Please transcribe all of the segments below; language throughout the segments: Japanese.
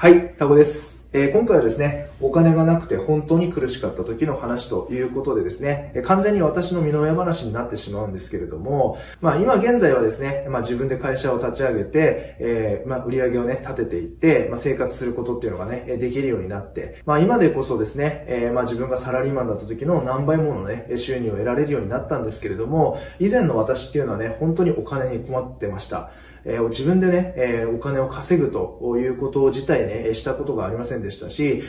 はい、タコです。今回はですね、お金がなくて本当に苦しかった時の話ということでですね、完全に私の身の上話になってしまうんですけれども、今現在はですね、自分で会社を立ち上げて、売り上げをね、立てていって、生活することっていうのがね、できるようになって、今でこそですね、自分がサラリーマンだった時の何倍ものね、収入を得られるようになったんですけれども、以前の私っていうのはね、本当にお金に困ってました。自分でね、お金を稼ぐということ自体ね、したことがありませんでしたし、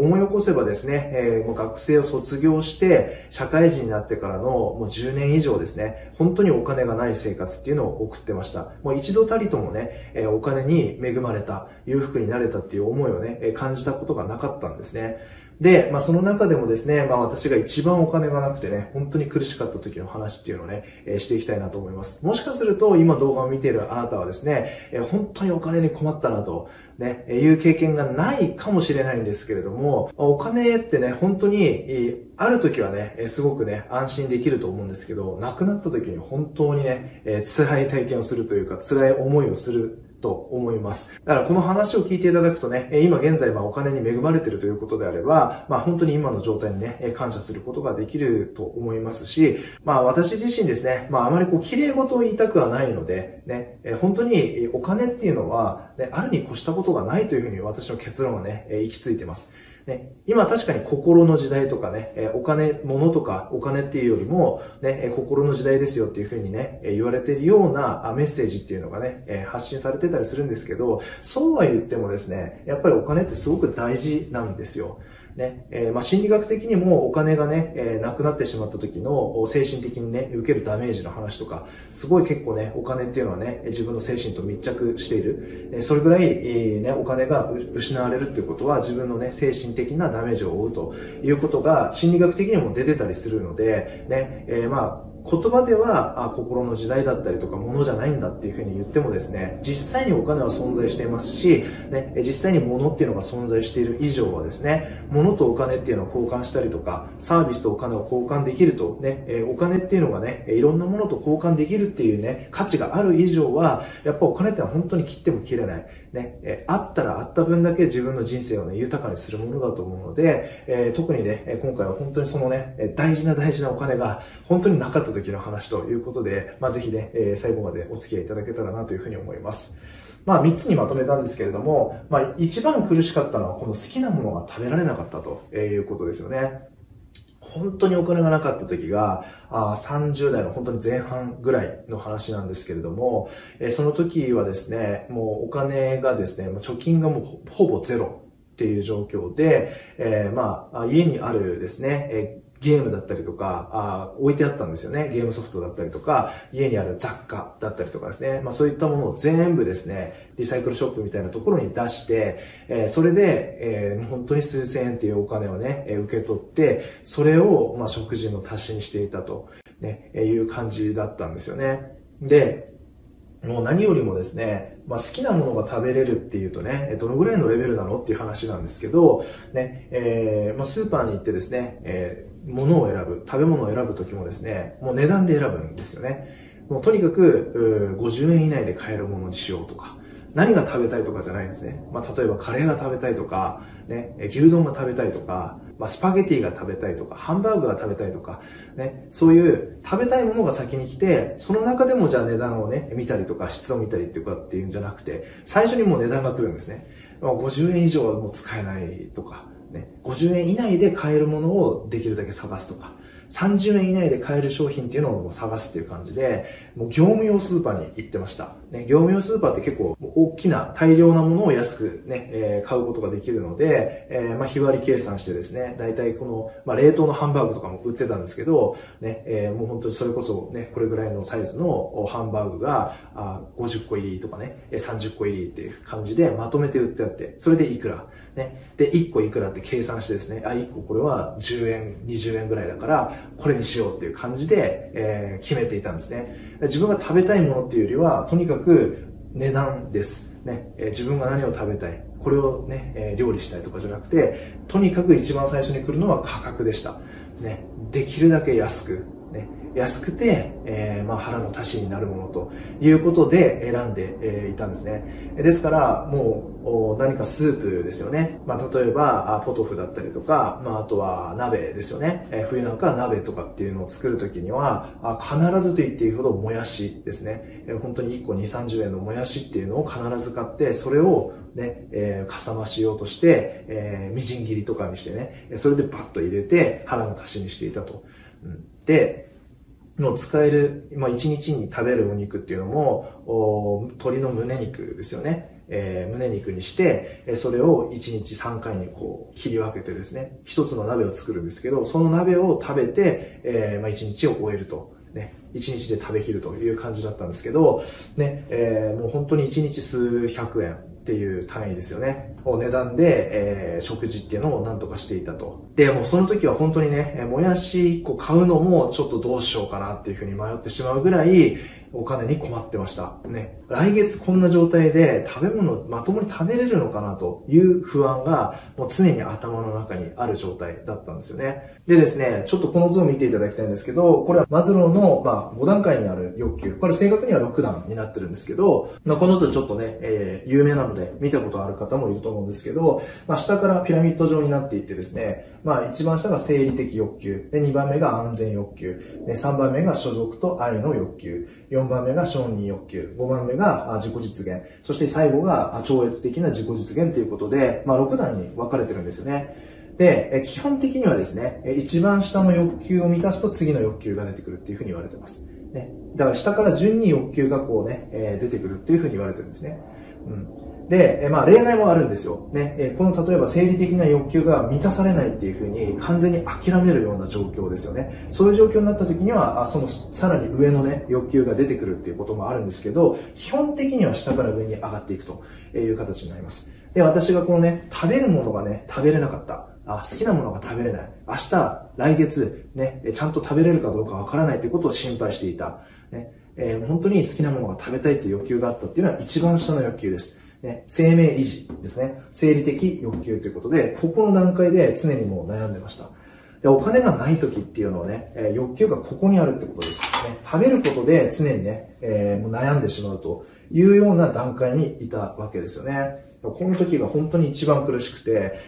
思い起こせばですね、もう学生を卒業して、社会人になってからのもう10年以上ですね、本当にお金がない生活っていうのを送ってました。もう一度たりともね、お金に恵まれた、裕福になれたっていう思いをね、感じたことがなかったんですね。で、その中でもですね、私が一番お金がなくてね、本当に苦しかった時の話っていうのをね、していきたいなと思います。もしかすると、今動画を見ているあなたはですね、本当にお金に困ったなと、ね、いう経験がないかもしれないんですけれども、お金ってね、本当に、ある時はね、すごくね、安心できると思うんですけど、亡くなった時に本当にね、辛い体験をするというか、辛い思いをする。と思います。だからこの話を聞いていただくとね、今現在お金に恵まれているということであれば、本当に今の状態にね、感謝することができると思いますし、私自身ですね、あまり綺麗事を言いたくはないので、ね、本当にお金っていうのは、ね、あるに越したことがないというふうに私の結論はね、行き着いてます。ね、今確かに心の時代とかね、お金、物とかお金っていうよりも、ね、心の時代ですよっていうふうにね、言われているようなメッセージっていうのがね、発信されてたりするんですけど、そうは言ってもですね、やっぱりお金ってすごく大事なんですよ。ね、心理学的にもお金がね、なくなってしまった時の精神的にね、受けるダメージの話とか、すごい結構ね、お金っていうのはね、自分の精神と密着している。それぐらい、ね、お金が失われるっていうことは自分のね、精神的なダメージを負うということが心理学的にも出てたりするので、ね、言葉では心の時代だったりとか物じゃないんだっていうふうに言ってもですね、実際にお金は存在していますし、ね、実際に物っていうのが存在している以上はですね、物とお金っていうのを交換したりとか、サービスとお金を交換できるとね、お金っていうのがね、いろんなものと交換できるっていうね、価値がある以上は、やっぱお金ってのは本当に切っても切れない。ね、あったらあった分だけ自分の人生をね、豊かにするものだと思うので、特にね、今回は本当にそのね、大事なお金が本当になかった時の話ということで、ぜひね、最後までお付き合いいただけたらなというふうに思います。3つにまとめたんですけれども、一番苦しかったのはこの好きなものが食べられなかったということですよね。本当にお金がなかった時が、30代の本当に前半ぐらいの話なんですけれども、その時はですね、もうお金がですね、貯金がもうほぼゼロっていう状況で、家にあるですね、ゲームだったりとか、置いてあったんですよね。ゲームソフトだったりとか、家にある雑貨だったりとかですね。そういったものを全部ですね、リサイクルショップみたいなところに出して、それで、本当に数千円っていうお金をね、受け取って、それを、食事の足しにしていたと、ね、いう感じだったんですよね。で、もう何よりもですね、好きなものが食べれるっていうとね、どのぐらいのレベルなのっていう話なんですけど、ね、スーパーに行ってですね、物を選ぶ、食べ物を選ぶときもですね、もう値段で選ぶんですよね。もうとにかく、50円以内で買えるものにしようとか、何が食べたいとかじゃないんですね。例えばカレーが食べたいとか、ね、牛丼が食べたいとか、スパゲティが食べたいとか、ハンバーグが食べたいとか、ね、そういう食べたいものが先に来て、その中でもじゃあ値段をね、見たりとか、質を見たりっていうかっていうんじゃなくて、最初にもう値段が来るんですね。50円以上はもう使えないとか、ね、50円以内で買えるものをできるだけ探すとか、30円以内で買える商品っていうのを探すっていう感じで、もう業務用スーパーに行ってました。ね、業務用スーパーって結構大きな大量なものを安くね、買うことができるので、日割り計算してですね、だいたいこの、冷凍のハンバーグとかも売ってたんですけど、ね、もう本当にそれこそね、これぐらいのサイズのハンバーグが、50個入りとかね、30個入りっていう感じでまとめて売ってあって、それでいくら。ね、で、1個いくらって計算してですね、1個これは10円、20円ぐらいだから、これにしようっていう感じで、決めていたんですね。自分が食べたいものっていうよりは、とにかく値段です。ね、自分が何を食べたい、これをね、料理したいとかじゃなくて、とにかく一番最初に来るのは価格でした。ね、できるだけ安く、ね、安くて、腹の足しになるものということで選んでいたんですね。ですからもう何かスープですよね。例えばポトフだったりとか、あとは鍋ですよね。冬なんか鍋とかっていうのを作るときには必ずと言っていいほどもやしですね。本当に1個2、30円のもやしっていうのを必ず買って、それをかさ増しようとして、みじん切りとかにしてね、それでバッと入れて腹の足しにしていたと。で、の使える、1日に食べるお肉っていうのも、鶏の胸肉ですよね。胸肉にして、それを1日3回にこう切り分けてですね、一つの鍋を作るんですけど、その鍋を食べて、1日を終えると。1日で食べきるという感じだったんですけど、もう本当に1日数百円っていう単位ですよね。値段で、食事っていうのを何とかしていたと。で、もうその時は本当にね、もやし1個買うのもちょっとどうしようかなっていうふうに迷ってしまうぐらい、お金に困ってました。来月こんな状態で食べ物まともに食べれるのかなという不安がもう常に頭の中にある状態だったんですよね。でですね、ちょっとこの図を見ていただきたいんですけど、これはマズローの、5段階にある欲求。これ正確には6段になってるんですけど、この図ちょっとね、有名なので見たことある方もいると思うんですけど、下からピラミッド状になっていってですね、一番下が生理的欲求。で、2番目が安全欲求。で、3番目が所属と愛の欲求。4番目が承認欲求、5番目が自己実現、そして最後が超越的な自己実現ということで、6段に分かれてるんですよね。で、基本的にはですね、一番下の欲求を満たすと次の欲求が出てくるっていうふうに言われてます。だから下から順に欲求がこうね、出てくるっていうふうに言われてるんですね。で、例外もあるんですよ。この例えば生理的な欲求が満たされないっていうふうに完全に諦めるような状況ですよね。そういう状況になった時には、そのさらに上のね、欲求が出てくるっていうこともあるんですけど、基本的には下から上に上がっていくという形になります。で、私がこのね、食べるものがね、食べれなかった。好きなものが食べれない。明日、来月、ちゃんと食べれるかどうかわからないということを心配していた。本当に好きなものが食べたいっていう欲求があったっていうのは一番下の欲求です。生命維持ですね。生理的欲求ということで、ここの段階で常にもう悩んでました。で、お金がない時っていうのはね、欲求がここにあるってことです。食べることで常にね、もう悩んでしまうというような段階にいたわけですよね。この時が本当に一番苦しくて、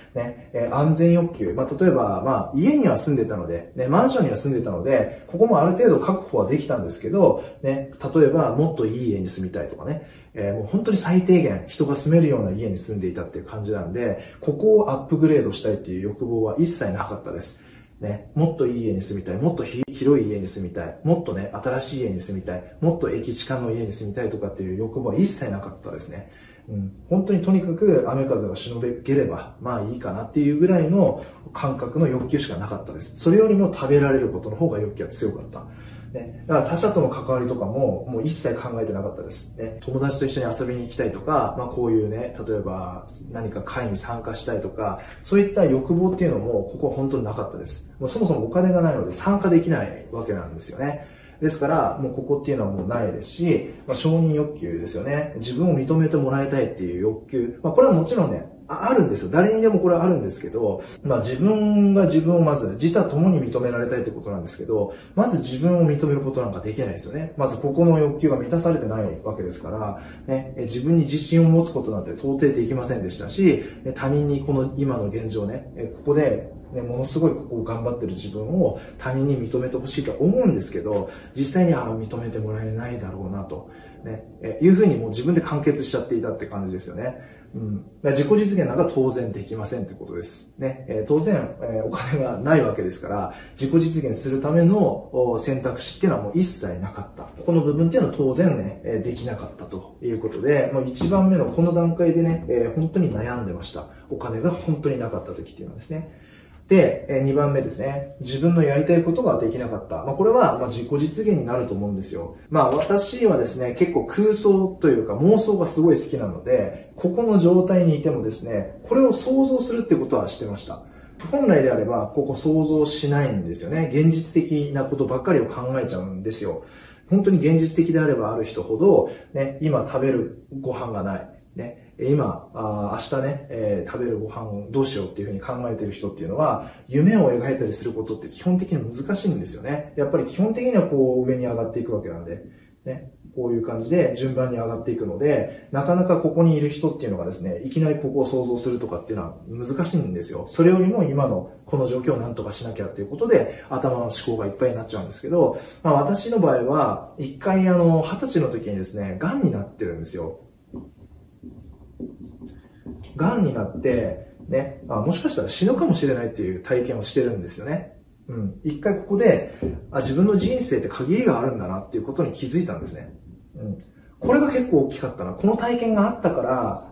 安全欲求。例えば、家には住んでたので、マンションには住んでたので、ここもある程度確保はできたんですけど、例えば、もっといい家に住みたいとかね、もう本当に最低限人が住めるような家に住んでいたっていう感じなんで、ここをアップグレードしたいっていう欲望は一切なかったです。もっといい家に住みたい、もっと広い家に住みたい、もっとね、新しい家に住みたい、もっと駅近の家に住みたいとかっていう欲望は一切なかったですね。本当にとにかく雨風がしのげればいいかなっていうぐらいの感覚の欲求しかなかったです。それよりも食べられることの方が欲求は強かった。だから他者との関わりとかももう一切考えてなかったです。友達と一緒に遊びに行きたいとか、こういうね、例えば何か会に参加したいとか、そういった欲望っていうのもここは本当になかったです。もうそもそもお金がないので参加できないわけなんですよね。ですから、もうここっていうのはもうないですし、承認欲求ですよね。自分を認めてもらいたいっていう欲求。これはもちろんね、あるんですよ。誰にでもこれはあるんですけど、自分が自分をまず、自他共に認められたいってことなんですけど、まず自分を認めることなんかできないですよね。まずここの欲求が満たされてないわけですから、自分に自信を持つことなんて到底できませんでしたし、他人にこの今の現状ね、ここで、ものすごいここを頑張ってる自分を他人に認めてほしいと思うんですけど、実際には認めてもらえないだろうなと、いうふうにもう自分で完結しちゃっていたって感じですよね。自己実現なんか当然できませんってことです。当然、お金がないわけですから、自己実現するための選択肢っていうのはもう一切なかった。ここの部分っていうのは当然ね、できなかったということで、一番目のこの段階でね、本当に悩んでました。お金が本当になかった時っていうのはですね。で、2番目ですね。自分のやりたいことができなかった。これは自己実現になると思うんですよ。私はですね、結構空想というか妄想がすごい好きなので、ここの状態にいてもですね、これを想像するってことはしてました。本来であれば、ここ想像しないんですよね。現実的なことばっかりを考えちゃうんですよ。本当に現実的であればある人ほど、今食べるご飯がない。今、明日ね、食べるご飯をどうしようっていうふうに考えてる人っていうのは、夢を描いたりすることって基本的に難しいんですよね。やっぱり基本的にはこう上に上がっていくわけなんで、ね、こういう感じで順番に上がっていくので、なかなかここにいる人っていうのがですね、いきなりここを想像するとかっていうのは難しいんですよ。それよりも今のこの状況をなんとかしなきゃっていうことで、頭の思考がいっぱいになっちゃうんですけど、まあ私の場合は、一回20歳の時にですね、癌になってるんですよ。癌になって、ね、もしかしたら死ぬかもしれないっていう体験をしてるんですよね。うん。一回ここで、自分の人生って限りがあるんだなっていうことに気づいたんですね。うん。これが結構大きかったな。この体験があったか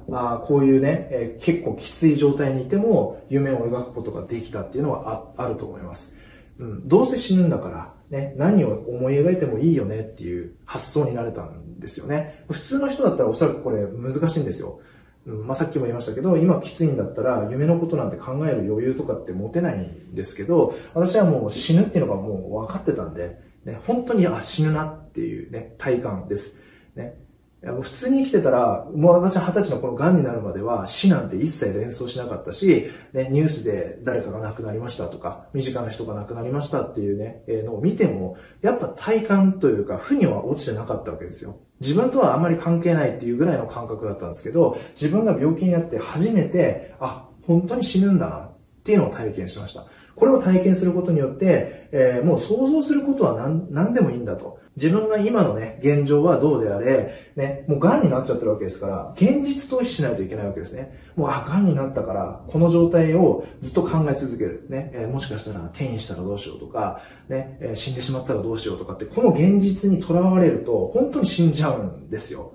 ら、こういうね、結構きつい状態にいても夢を描くことができたっていうのは あると思います。うん。どうせ死ぬんだから、ね、何を思い描いてもいいよねっていう発想になれたんですよね。普通の人だったらおそらくこれ難しいんですよ。まあ、さっきも言いましたけど、今きついんだったら夢のことなんて考える余裕とかって持てないんですけど、私はもう死ぬっていうのがもう分かってたんで、ね、本当に死ぬなっていうね、体感です。ね、普通に生きてたら、もう私は20歳のこの癌になるまでは死なんて一切連想しなかったし、ね、ニュースで誰かが亡くなりましたとか、身近な人が亡くなりましたっていうね、のを見ても、やっぱ体感というか、腑には落ちてなかったわけですよ。自分とはあんまり関係ないっていうぐらいの感覚だったんですけど、自分が病気になって初めて、あ、本当に死ぬんだなっていうのを体験しました。これを体験することによって、もう想像することは何でもいいんだと。自分が今のね、現状はどうであれ、ね、もう癌になっちゃってるわけですから、現実逃避しないといけないわけですね。もう、癌になったから、この状態をずっと考え続ける。ね、もしかしたら転移したらどうしようとか、ね、死んでしまったらどうしようとかって、この現実にとらわれると、本当に死んじゃうんですよ。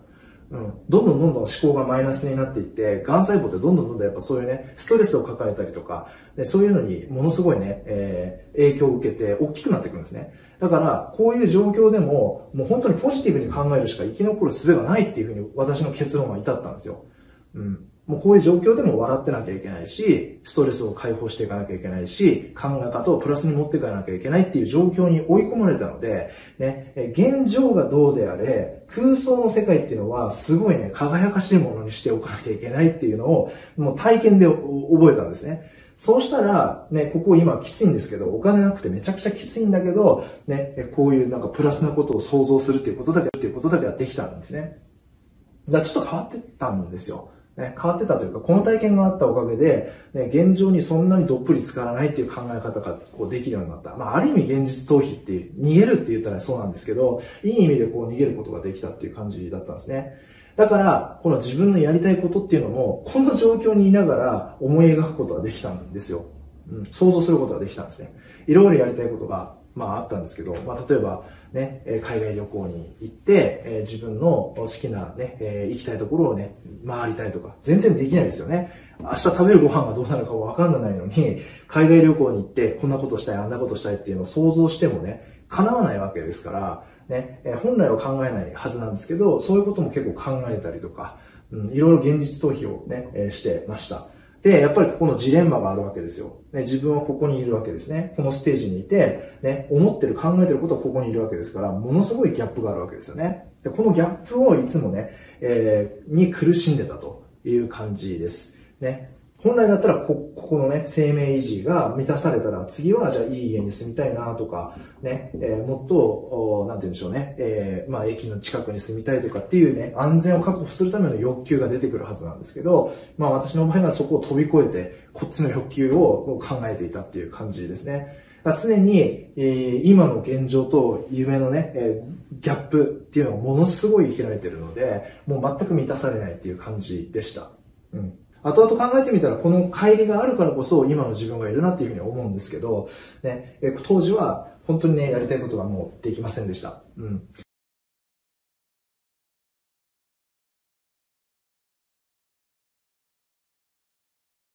うん。どんどん思考がマイナスになっていって、癌細胞ってどんどんやっぱそういうね、ストレスを抱えたりとか、でそういうのにものすごいね、影響を受けて大きくなってくるんですね。だから、こういう状況でも、もう本当にポジティブに考えるしか生き残る術がないっていうふうに私の結論は至ったんですよ。うん。もうこういう状況でも笑ってなきゃいけないし、ストレスを解放していかなきゃいけないし、考え方をプラスに持っていかなきゃいけないっていう状況に追い込まれたので、ね、現状がどうであれ、空想の世界っていうのはすごいね、輝かしいものにしておかなきゃいけないっていうのを、もう体験で覚えたんですね。そうしたら、ね、ここ今きついんですけど、お金なくてめちゃくちゃきついんだけど、ね、こういうなんかプラスなことを想像するっていうことだけはできたんですね。だからちょっと変わってたんですよ。ね、変わってたというか、この体験があったおかげで、ね、現状にそんなにどっぷり浸からないっていう考え方がこうできるようになった。まあ、ある意味現実逃避っていう、逃げるって言ったらそうなんですけど、いい意味でこう逃げることができたっていう感じだったんですね。だから、この自分のやりたいことっていうのも、この状況にいながら思い描くことができたんですよ。うん、想像することができたんですね。いろいろやりたいことが、まああったんですけど、まあ例えば、ね、海外旅行に行って、自分の好きなね、行きたいところをね、回りたいとか、全然できないですよね。明日食べるご飯がどうなるかわかんないのに、海外旅行に行って、こんなことしたい、あんなことしたいっていうのを想像してもね、叶わないわけですから、ね、本来は考えないはずなんですけど、そういうことも結構考えたりとか、うん、いろいろ現実逃避をね、してました。で、やっぱりここのジレンマがあるわけですよ。ね、自分はここにいるわけですね。このステージにいて、ね、思ってる、考えてることはここにいるわけですから、ものすごいギャップがあるわけですよね。で、このギャップをいつもね、に苦しんでたという感じです。ね。本来だったらここのね、生命維持が満たされたら、次はじゃあいい家に住みたいなとか、ね、もっと、なんて言うんでしょうね、まあ駅の近くに住みたいとかっていうね、安全を確保するための欲求が出てくるはずなんですけど、まあ私の場合はそこを飛び越えて、こっちの欲求を考えていたっていう感じですね。常に、今の現状と夢のね、ギャップっていうのがものすごい開いてるので、もう全く満たされないっていう感じでした。うん。後々考えてみたら、この乖離があるからこそ今の自分がいるなっていうふうに思うんですけど、ね、当時は本当にね、やりたいことがもうできませんでした。うん。